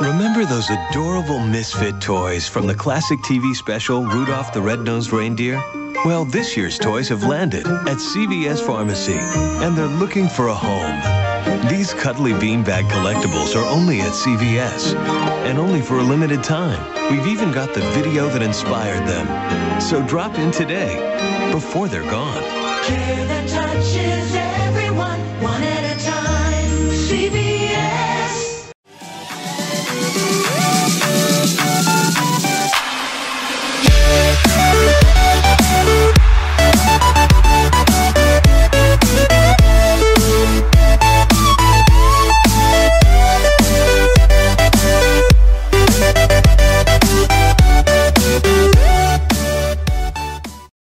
Remember those adorable misfit toys from the classic TV special Rudolph the Red-Nosed Reindeer? Well, this year's toys have landed at CVS Pharmacy, and they're looking for a home. These cuddly beanbag collectibles are only at CVS, and only for a limited time. We've even got the video that inspired them. So drop in today, before they're gone. Care that touches everyone, one at a time. CVS.